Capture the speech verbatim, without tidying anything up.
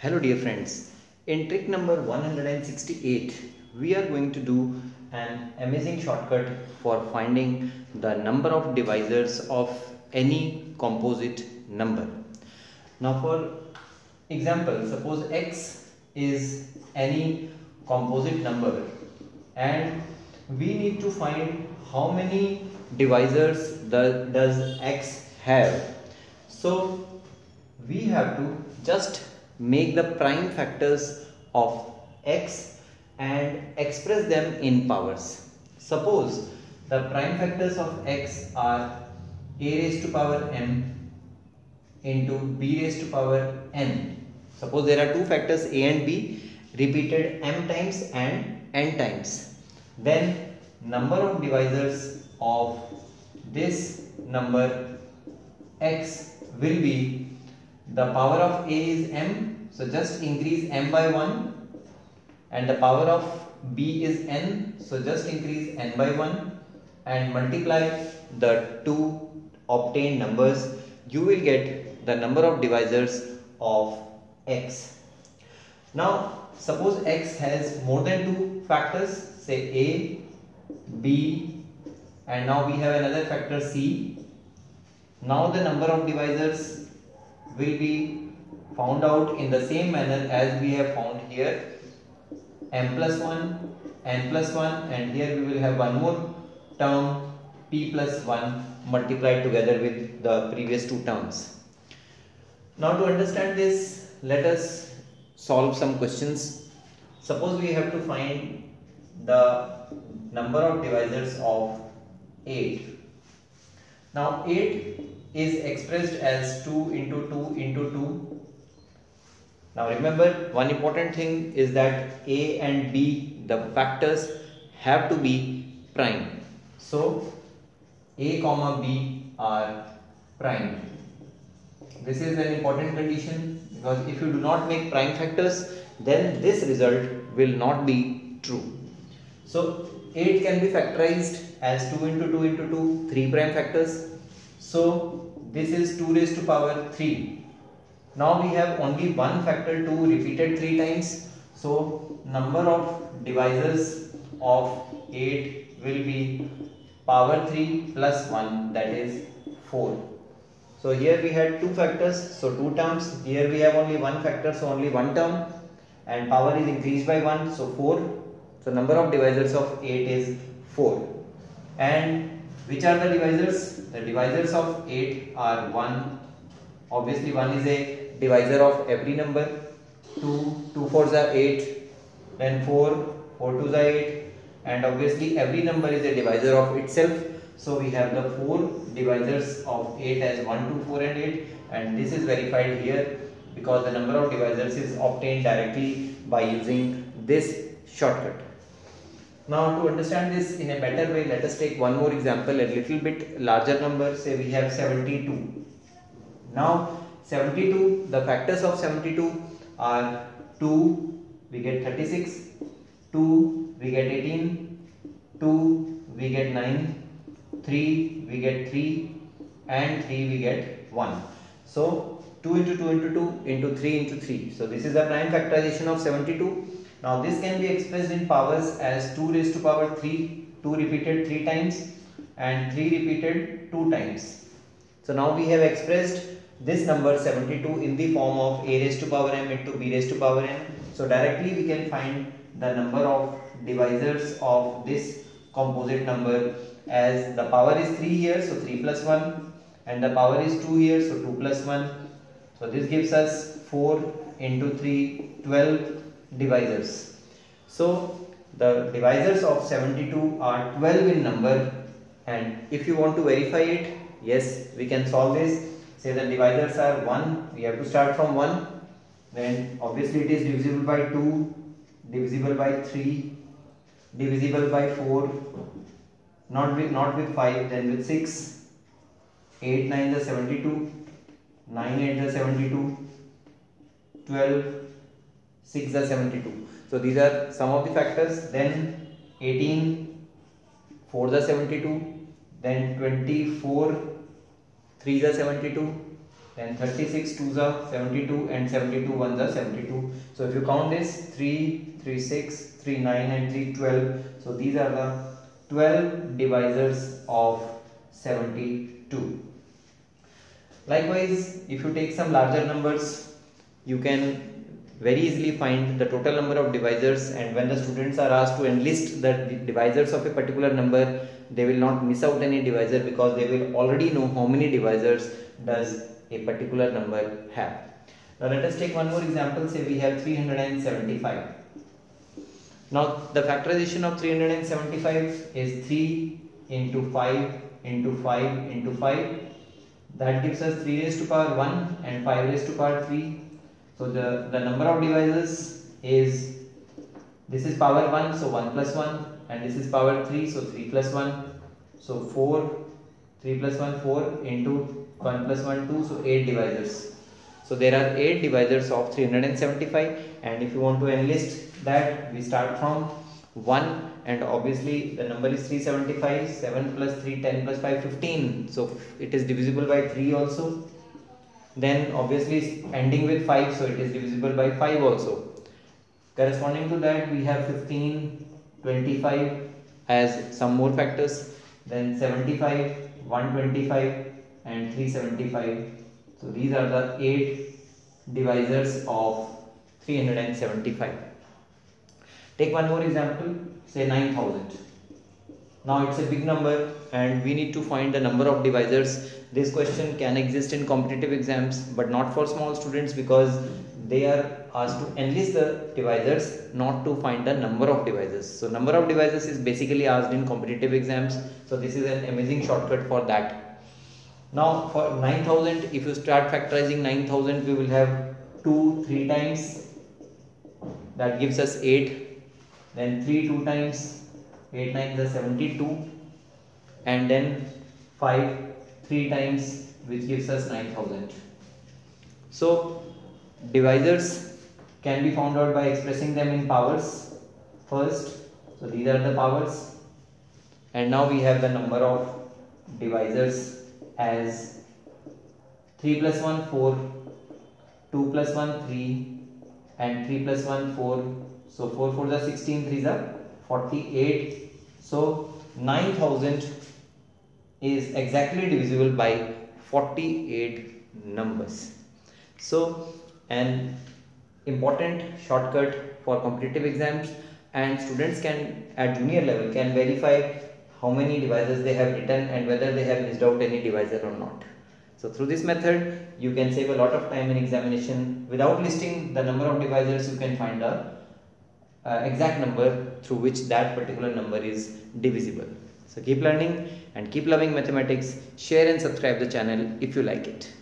Hello dear friends, in trick number one hundred sixty-eight we are going to do an amazing shortcut for finding the number of divisors of any composite number. Now for example, suppose x is any composite number and we need to find how many divisors the, does x have. So we have to just make the prime factors of x and express them in powers. Suppose the prime factors of x are a raised to power m into b raised to power n. Suppose there are two factors a and b repeated m times and n times. Then number of divisors of this number x will be the power of a is m, so just increase m by one, and the power of b is n, so just increase n by one and multiply the two obtained numbers. You will get the number of divisors of x. Now suppose x has more than two factors, say a, b, and now we have another factor c. Now the number of divisors will be found out in the same manner as we have found here, m plus one, n plus one, and here we will have one more term p plus one multiplied together with the previous two terms. Now to understand this, let us solve some questions. Suppose we have to find the number of divisors of eight. Now eight is expressed as two into two into two. Now remember, one important thing is that a and b, the factors, have to be prime. So a comma b are prime. This is an important condition, because if you do not make prime factors, then this result will not be true. So eight can be factorized as two into two into two, three prime factors. So this is two raised to power three. Now we have only one factor, two repeated three times. So number of divisors of eight will be power three plus one, that is four. So here we had two factors, so two terms. Here we have only one factor, so only one term. And power is increased by one, so four. So number of divisors of eight is four. And which are the divisors? The divisors of eight are one. Obviously one is a divisor of every number. two, two fours are eight, then four, four twos are eight, and obviously every number is a divisor of itself. So we have the four divisors of eight as one, two, four and eight, and this is verified here because the number of divisors is obtained directly by using this shortcut. Now to understand this in a better way, let us take one more example, a little bit larger number. Say we have seventy-two. Now seventy-two, the factors of seventy-two are two, we get thirty-six, two, we get eighteen, two, we get nine, three, we get three, and three, we get one. So two into two into two into three into three. So this is the prime factorization of seventy-two. Now this can be expressed in powers as two raised to power three, two repeated three times and three repeated two times. So now we have expressed this number seventy-two in the form of a raised to power m into b raised to power n. So directly we can find the number of divisors of this composite number, as the power is three here, so three plus one, and the power is two here, so two plus one. So this gives us four into three, twelve divisors. So the divisors of seventy-two are twelve in number, and if you want to verify it, yes, we can solve this. Say the divisors are one, we have to start from one, then obviously it is divisible by two, divisible by three, divisible by four, not with not with five, then with six, eight nines are seventy-two, nine eight are seventy-two, twelve, six are seventy-two. So these are some of the factors. Then eighteen, fours are seventy-two, then twenty-four, threes are seventy-two, Then thirty-six twos are seventy-two and seventy-two ones are seventy-two. So if you count this, three, three, six, three, nine and three, twelve. So these are the twelve divisors of seventy-two. Likewise, if you take some larger numbers, you can very easily find the total number of divisors, and when the students are asked to enlist the divisors of a particular number, they will not miss out any divisor because they will already know how many divisors does a particular number have. Now let us take one more example. Say we have three hundred seventy-five. Now the factorization of three hundred seventy-five is three into five into five into five. That gives us three raised to power one and five raised to power three. So the, the number of divisors is, this is power one, so one plus one, and this is power three, so three plus one, so four, three plus one, four, into one plus one, two, so eight divisors. So there are eight divisors of three hundred seventy-five, and if you want to enlist that, we start from one, and obviously the number is three hundred seventy-five, seven plus three, ten plus five, fifteen, so it is divisible by three also. Then obviously ending with five, so it is divisible by five also. Corresponding to that, we have fifteen, twenty-five as some more factors, then seventy-five, one hundred twenty-five and three hundred seventy-five. So these are the eight divisors of three hundred seventy-five. Take one more example, say nine thousand. Now it's a big number and we need to find the number of divisors. This question can exist in competitive exams, but not for small students because they are asked to enlist the divisors, not to find the number of divisors. So number of divisors is basically asked in competitive exams. So this is an amazing shortcut for that. Now for nine thousand, if you start factorizing nine thousand, we will have two, three times. That gives us eight. Then three, two times. eight times is seventy-two. And then five. three times, which gives us nine thousand. So divisors can be found out by expressing them in powers first. So these are the powers, and now we have the number of divisors as three plus one, four, two plus one, three, and three plus one, four. So four fours are sixteen, threes are forty-eight. So nine thousand is exactly divisible by forty-eight numbers. So an important shortcut for competitive exams, and students can at junior level can verify how many divisors they have written and whether they have missed out any divisor or not. So through this method you can save a lot of time in examination. Without listing the number of divisors, you can find the uh, exact number through which that particular number is divisible. So keep learning and keep loving mathematics. Share and subscribe the channel if you like it.